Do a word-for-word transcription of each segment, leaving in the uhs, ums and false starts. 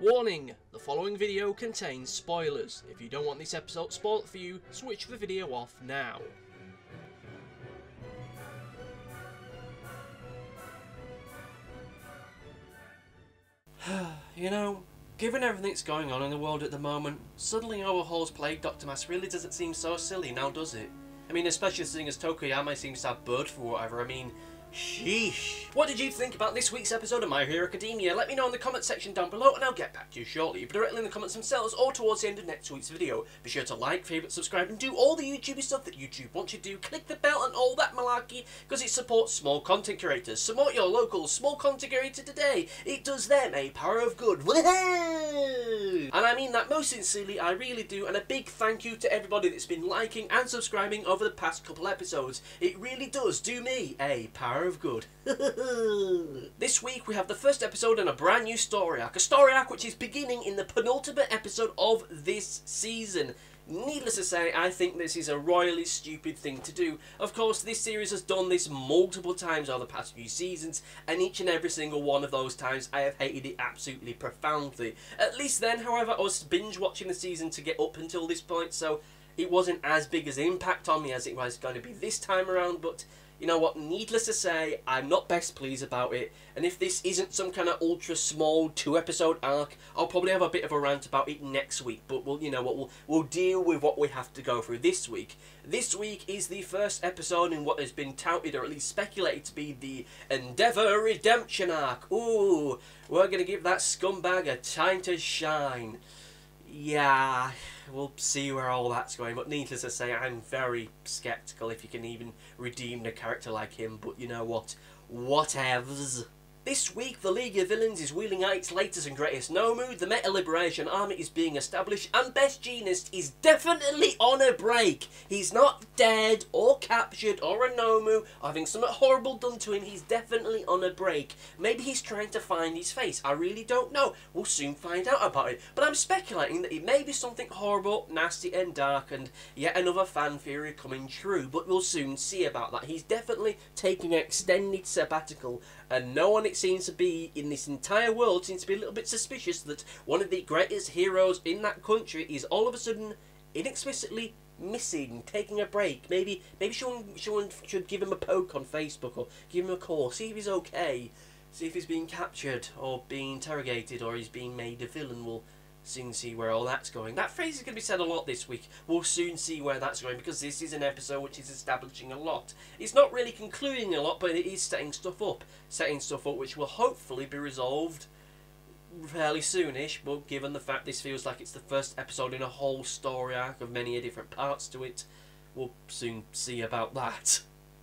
Warning! The following video contains spoilers. If you don't want this episode spoiled for you, switch the video off now. You know, given everything that's going on in the world at the moment, suddenly our whole plague Doctor Mask really doesn't seem so silly now, does it? I mean, especially seeing as Tokuyama seems to have bird flu or whatever. I mean, sheesh. What did you think about this week's episode of My Hero Academia? Let me know in the comment section down below and I'll get back to you shortly, directly in the comments themselves or towards the end of next week's video. Be sure to like, favourite, subscribe and do all the YouTubey stuff that YouTube wants you to do. Click the bell and all that malarkey because it supports small content creators. Support your local small content creator today. It does them a power of good. And I mean that most sincerely, I really do, and a big thank you to everybody that's been liking and subscribing over the past couple episodes. It really does do me a power of of good. This week we have the first episode in a brand new story arc, a story arc which is beginning in the penultimate episode of this season. Needless to say, I think this is a royally stupid thing to do. Of course, this series has done this multiple times over the past few seasons, and each and every single one of those times I have hated it absolutely profoundly. At least then, however, I was binge watching the season to get up until this point, so it wasn't as big as an impact on me as it was going to be this time around, but you know what, needless to say, I'm not best pleased about it, and if this isn't some kind of ultra small two episode arc, I'll probably have a bit of a rant about it next week, but we'll, you know what, we'll, we'll deal with what we have to go through this week. This week is the first episode in what has been touted, or at least speculated to be, the Endeavour Redemption arc. Ooh, we're gonna give that scumbag a time to shine. Yeah, we'll see where all that's going, but needless to say, I'm very sceptical if you can even redeem a character like him, but you know what, whatevs. This week, the League of Villains is wheeling out its latest and greatest Nomu, the Meta Liberation Army is being established, and Best Jeanist is definitely on a break. He's not dead, or captured, or a Nomu, or having something horrible done to him. He's definitely on a break. Maybe he's trying to find his face, I really don't know. We'll soon find out about it, but I'm speculating that it may be something horrible, nasty and dark, and yet another fan theory coming true, but we'll soon see about that. He's definitely taking an extended sabbatical, and no one seems to be in this entire world seems to be a little bit suspicious that one of the greatest heroes in that country is all of a sudden inexplicably missing, taking a break. Maybe maybe someone, someone should give him a poke on Facebook or give him a call, see if he's okay, see if he's being captured or being interrogated or he's being made a villain. We'll soon see where all that's going. That phrase is going to be said a lot this week. We'll soon see where that's going because this is an episode which is establishing a lot. It's not really concluding a lot, but it is setting stuff up. Setting stuff up which will hopefully be resolved fairly soonish, but given the fact this feels like it's the first episode in a whole story arc of many different parts to it, we'll soon see about that.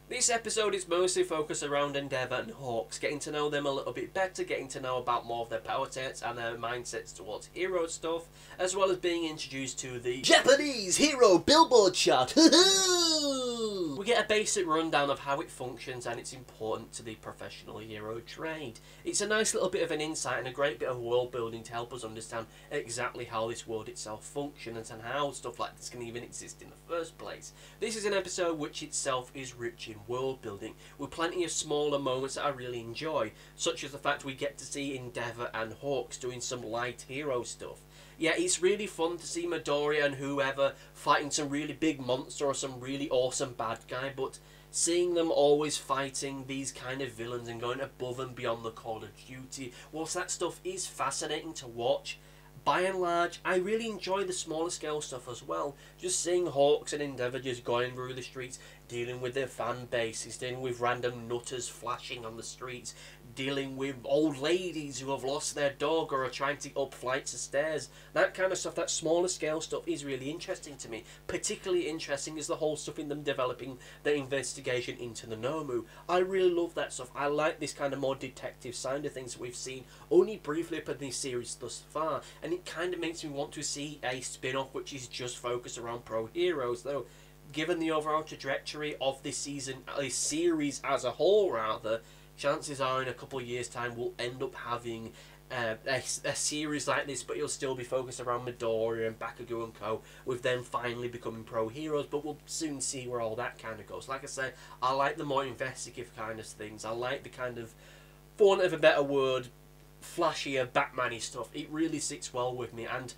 This episode is mostly focused around Endeavour and Hawks, getting to know them a little bit better, getting to know about more of their power sets and their mindsets towards hero stuff, as well as being introduced to the Japanese Hero Billboard Chart. We get a basic rundown of how it functions and it's important to the professional hero trade. It's a nice little bit of an insight and a great bit of world building to help us understand exactly how this world itself functions and how stuff like this can even exist in the first place. This is an episode which itself is rich in world building, with plenty of smaller moments that I really enjoy, such as the fact we get to see Endeavour and Hawks doing some light hero stuff. Yeah, it's really fun to see Midoriya and whoever fighting some really big monster or some really awesome bad guy, but seeing them always fighting these kind of villains and going above and beyond the Call of Duty, whilst that stuff is fascinating to watch, by and large, I really enjoy the smaller scale stuff as well. Just seeing Hawks and Endeavour just going through the streets, dealing with their fan bases, dealing with random nutters flashing on the streets, dealing with old ladies who have lost their dog or are trying to up flights of stairs. That kind of stuff, that smaller scale stuff is really interesting to me. Particularly interesting is the whole stuff in them developing their investigation into the Nomu. I really love that stuff. I like this kind of more detective side of things that we've seen only briefly up in this series thus far. And it kind of makes me want to see a spin-off which is just focused around pro heroes, though given the overall trajectory of this season, this series as a whole rather, chances are in a couple of years time we'll end up having uh, a, a series like this, but it'll still be focused around Midoriya and Bakugou and co, with them finally becoming pro heroes, but we'll soon see where all that kind of goes. Like I say, I like the more investigative kind of things. I like the kind of, for want of a better word, flashier, Batman-y stuff. It really sits well with me, and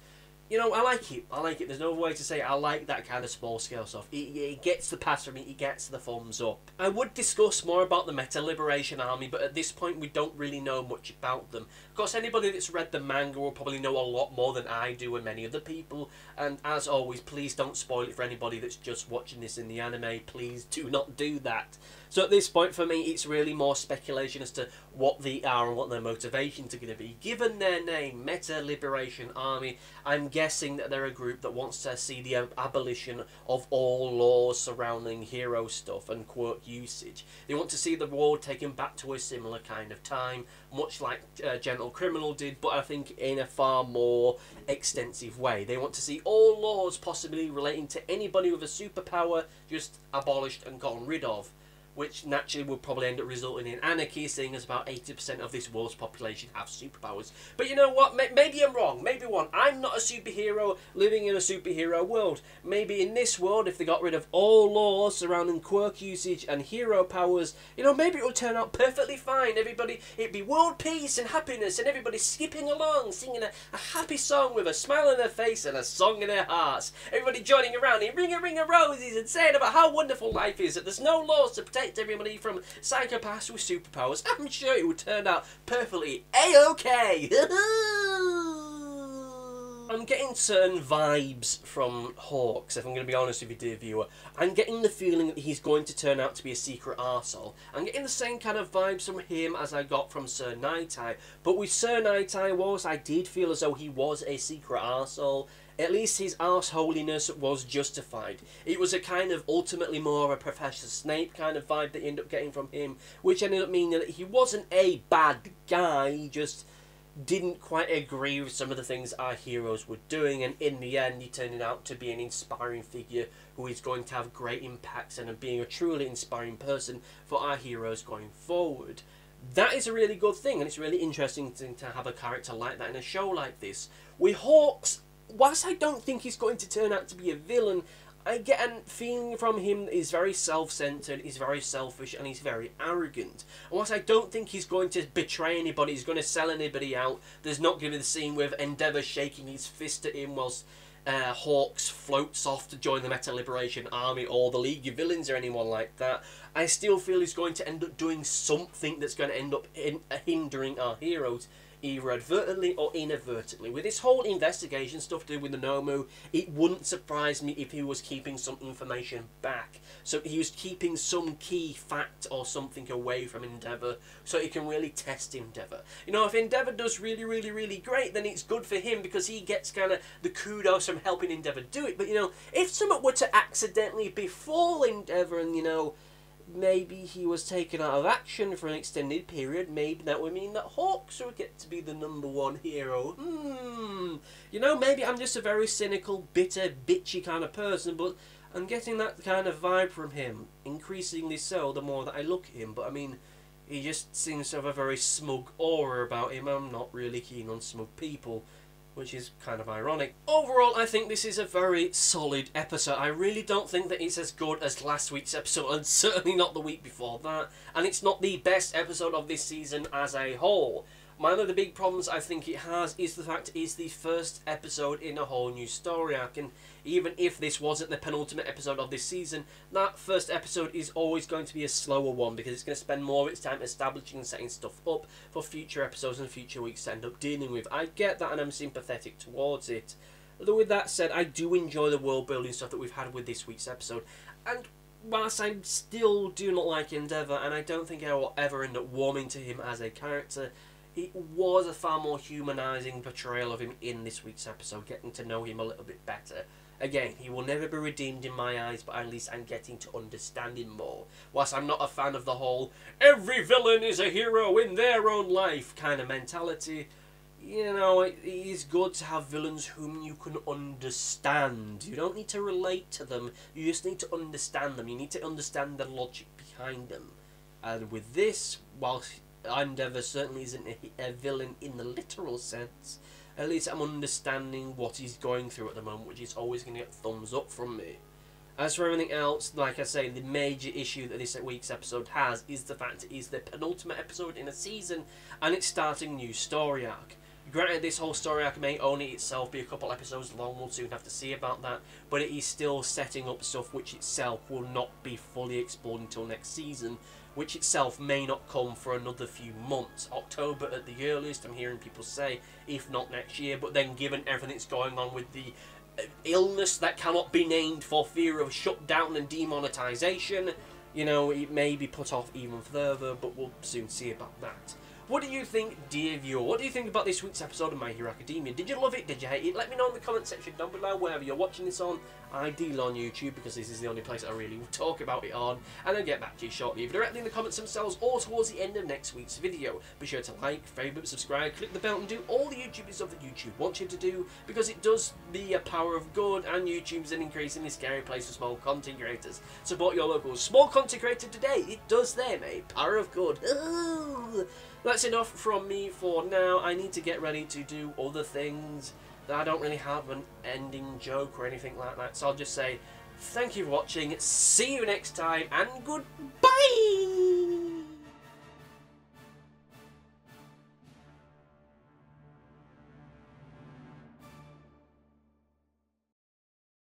you know, I like it. I like it. There's no way to say it. I like that kind of small-scale stuff. It, it gets the pass from me. It gets the thumbs up. I would discuss more about the Meta Liberation Army, but at this point, we don't really know much about them. Of course, anybody that's read the manga will probably know a lot more than I do and many other people. And as always, please don't spoil it for anybody that's just watching this in the anime. Please do not do that. So at this point, for me, it's really more speculation as to what they are and what their motivations are going to be. Given their name, Meta Liberation Army, I'm guessing that they're a group that wants to see the abolition of all laws surrounding hero stuff and quirk usage. They want to see the world taken back to a similar kind of time, much like uh, Gentle Criminal did, but I think in a far more extensive way. They want to see all laws possibly relating to anybody with a superpower just abolished and gotten rid of, which naturally will probably end up resulting in anarchy, seeing as about eighty percent of this world's population have superpowers. But you know what? Maybe I'm wrong. Maybe one. I'm not a superhero living in a superhero world. Maybe in this world, if they got rid of all laws surrounding quirk usage and hero powers, you know, maybe it would turn out perfectly fine. Everybody, it'd be world peace and happiness, and everybody skipping along, singing a, a happy song with a smile on their face and a song in their hearts. Everybody joining around in Ring a Ring of Roses and saying about how wonderful life is, that there's no laws to protect everybody from psychopaths with superpowers. I'm sure it would turn out perfectly A-okay. I'm getting certain vibes from Hawks, if I'm going to be honest with you, dear viewer. I'm getting the feeling that he's going to turn out to be a secret arsehole. I'm getting the same kind of vibes from him as I got from Sir Nighteye. But with Sir Nighteye, whilst I did feel as though he was a secret arsehole, at least his arseholiness was justified. It was a kind of ultimately more of a Professor Snape kind of vibe that you end up getting from him, which ended up meaning that he wasn't a bad guy, he just didn't quite agree with some of the things our heroes were doing, and in the end he turned out to be an inspiring figure who is going to have great impacts and being a truly inspiring person for our heroes going forward. That is a really good thing, and it's a really interesting thing to have a character like that in a show like this. With Hawks, whilst I don't think he's going to turn out to be a villain, I get a feeling from him that he's very self-centred, he's very selfish, and he's very arrogant. And whilst I don't think he's going to betray anybody, he's going to sell anybody out, there's not going to be the scene with Endeavour shaking his fist at him whilst uh, Hawks floats off to join the Meta Liberation Army or the League of Villains or anyone like that. I still feel he's going to end up doing something that's going to end up in, uh, hindering our heroes, either advertently or inadvertently. With this whole investigation stuff to do with the Nomu, it wouldn't surprise me if he was keeping some information back. So he was keeping some key fact or something away from Endeavour so he can really test Endeavour. You know, if Endeavour does really, really, really great, then it's good for him because he gets kind of the kudos from helping Endeavour do it. But, you know, if someone were to accidentally befall Endeavour and, you know, maybe he was taken out of action for an extended period, maybe that would mean that Hawks would get to be the number one hero. Hmm. You know, maybe I'm just a very cynical, bitter, bitchy kind of person, but I'm getting that kind of vibe from him. Increasingly so, the more that I look at him. But, I mean, he just seems to have a very smug aura about him. I'm not really keen on smug people, which is kind of ironic. Overall, I think this is a very solid episode. I really don't think that it's as good as last week's episode, and certainly not the week before that. And it's not the best episode of this season as a whole. One of the big problems I think it has is the fact it's the first episode in a whole new story arc, and even if this wasn't the penultimate episode of this season, that first episode is always going to be a slower one because it's going to spend more of its time establishing and setting stuff up for future episodes and future weeks to end up dealing with. I get that and I'm sympathetic towards it. Although with that said, I do enjoy the world building stuff that we've had with this week's episode, and whilst I still do not like Endeavour and I don't think I will ever end up warming to him as a character, it was a far more humanising portrayal of him in this week's episode, getting to know him a little bit better. Again, he will never be redeemed in my eyes, but at least I'm getting to understand him more. Whilst I'm not a fan of the whole, every villain is a hero in their own life kind of mentality, you know, it, it is good to have villains whom you can understand. You don't need to relate to them, you just need to understand them. You need to understand the logic behind them. And with this, whilst Endeavour certainly isn't a, a villain in the literal sense, at least I'm understanding what he's going through at the moment, which is always going to get thumbs up from me. As for everything else, like I say, the major issue that this week's episode has is the fact it is the penultimate episode in a season, and it's starting new story arc. Granted, this whole story arc may only itself be a couple episodes long, we'll soon have to see about that, but it is still setting up stuff which itself will not be fully explored until next season, which itself may not come for another few months. October at the earliest, I'm hearing people say, if not next year, but then given everything that's going on with the illness that cannot be named for fear of shutdown and demonetization, you know, it may be put off even further, but we'll soon see about that. What do you think, dear viewer? What do you think about this week's episode of My Hero Academia? Did you love it? Did you hate it? Let me know in the comment section down below, wherever you're watching this on. I deal on YouTube because this is the only place I really will talk about it on, and I'll get back to you shortly, either directly in the comments themselves or towards the end of next week's video. Be sure to like, favourite, subscribe, click the bell, and do all the YouTube stuff that YouTube wants you to do, because it does the power of good, and YouTube's an increasingly scary place for small content creators. Support your local small content creator today. It does them a power of good. Ooh. That's enough from me for now. I need to get ready to do other things. I don't really have an ending joke or anything like that, so I'll just say thank you for watching, see you next time, and goodbye!